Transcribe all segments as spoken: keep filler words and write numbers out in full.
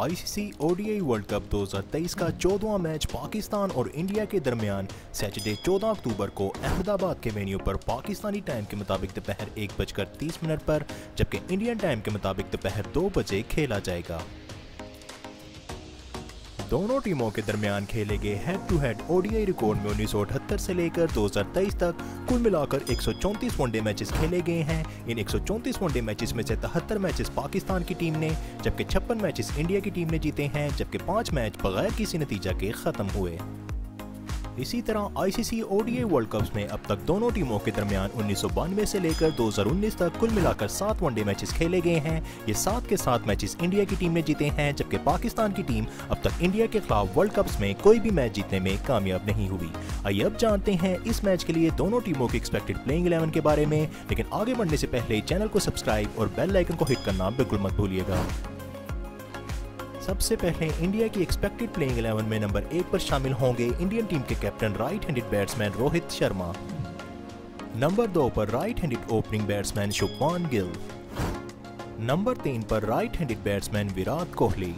ICC ODI world cup दो हज़ार तेईस का चौदहवां मैच पाकिस्तान और इंडिया के दरमियान सैटरडे चौदह अक्टूबर को अहमदाबाद के वेन्यू पर पाकिस्तानी टाइम के मुताबिक दोपहर एक बजकर तीस मिनट पर जबकि इंडियन टाइम के मुताबिक दोपहर दो बजे खेला जाएगा। दोनों टीमों के दरमियान खेले गए head to head ODI record में उन्नीस सौ अठहत्तर से लेकर दो हज़ार तेईस तक कुल मिलाकर एक सौ चौंतीस वनडे मैचेस खेले गए हैं। इन एक सौ चौंतीस वनडे मैचेस में से तिहत्तर मैचेस पाकिस्तान की टीम ने जबकि छप्पन मैचेस इंडिया की टीम ने जीते हैं, जबकि पाँच मैच बगैर किसी नतीजा के ख़त्म हुए। इसी तरह आईसीसी ओडीआई वर्ल्ड कप्स में अब तक दोनों टीमों के दरमियान उन्नीस सौ बानवे से लेकर दो हज़ार उन्नीस तक कुल मिलाकर सात वनडे मैचेस खेले गए हैं। ये सात के सात मैचेस इंडिया की टीम ने जीते हैं, जबकि पाकिस्तान की टीम अब तक इंडिया के खिलाफ वर्ल्ड कप्स में कोई भी मैच जीतने में कामयाब नहीं हुई। आइए अब जानते हैं इस मैच के लिए दोनों टीमों के एक्सपेक्टेड प्लेइंग इलेवन के बारे में, लेकिन आगे बढ़ने से पहले चैनल को सब्सक्राइब और बेल आइकन को हिट करना बिल्कुल मत भूलिएगा। सबसे पहले इंडिया की एक्सपेक्टेड प्लेइंग इलेवन में नंबर एक पर शामिल होंगे इंडियन टीम के captain right handed batsman Rohit Sharma, number दो पर right handed opening batsman Shubman Gill, number तीन पर right handed batsman Virat Kohli,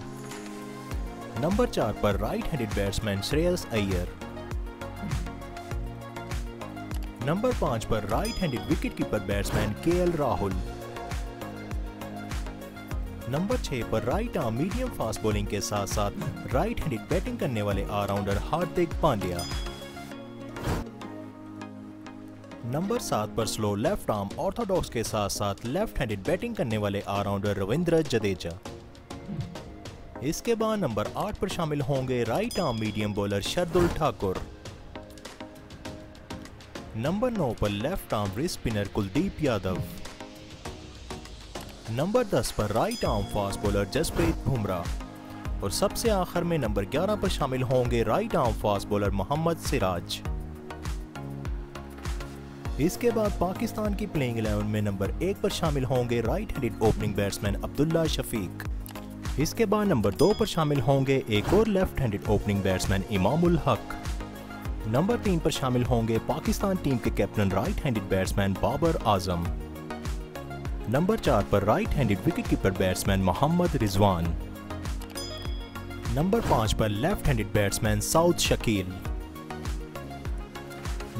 number चार पर right handed batsman Shreyas Iyer, number पाँच पर right handed wicket keeper batsman K L Rahul, number छह पर right arm medium fast bowling के साथ साथ राइट हैंडेड बैटिंग करने वाले ऑलराउंडर हार्दिक पांड्या, नंबर सात पर स्लो लेफ्ट आर्म ऑर्थोडॉक्स के साथ साथ लेफ्ट हैंडेड बैटिंग करने वाले ऑलराउंडर रविंद्र जडेजा। इसके बाद नंबर आठ पर शामिल होंगे right arm medium bowler Shardul Thakur, number नौ पर left arm wrist spinner Kuldeep Yadav, number दस पर right arm fast bowler Jasprit Bumrah और सबसे आखिर में नंबर ग्यारह पर शामिल होंगे right arm fast bowler Mohammed Siraj. इसके बाद पाकिस्तान की प्लेइंग इलेवन में नंबर एक पर शामिल होंगे right handed opening batsman Abdullah Shafique. इसके बाद नंबर दो पर शामिल होंगे एक और left handed opening batsman Imam-ul-Haq. Number तीन पर शामिल होंगे पाकिस्तान टीम के captain right handed batsman Babar Azam, number चार पर right handed wicket keeper batsman Mohammad Rizwan, number पाँच पर left handed batsman Saud Shakeel,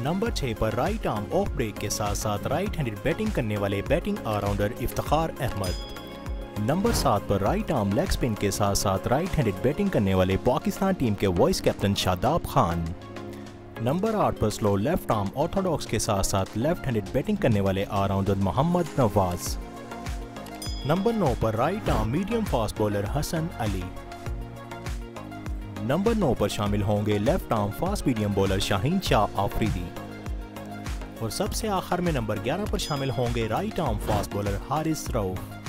number छह पर राइट आर्म ऑफ ब्रेक के साथ साथ राइट हैंडेड बैटिंग करने वाले batting allrounder Iftikhar Ahmed, number सात पर राइट आर्म लेग स्पिन के साथ साथ राइट हैंडेड बैटिंग करने वाले पाकिस्तान टीम के vice captain Shadab Khan, number आठ पर स्लो लेफ्ट आर्म ऑर्थोडॉक्स के साथ साथ लेफ्ट हैंडेड बैटिंग करने वाले ऑलराउंडर मोहम्मद नवाज, नंबर नौ पर right arm medium fast bowler Hasan Ali, number नौ पर शामिल होंगे left arm fast medium bowler Shaheen Shah Afridi और सबसे आखिर में नंबर ग्यारह पर शामिल होंगे right arm fast bowler Haris Rauf.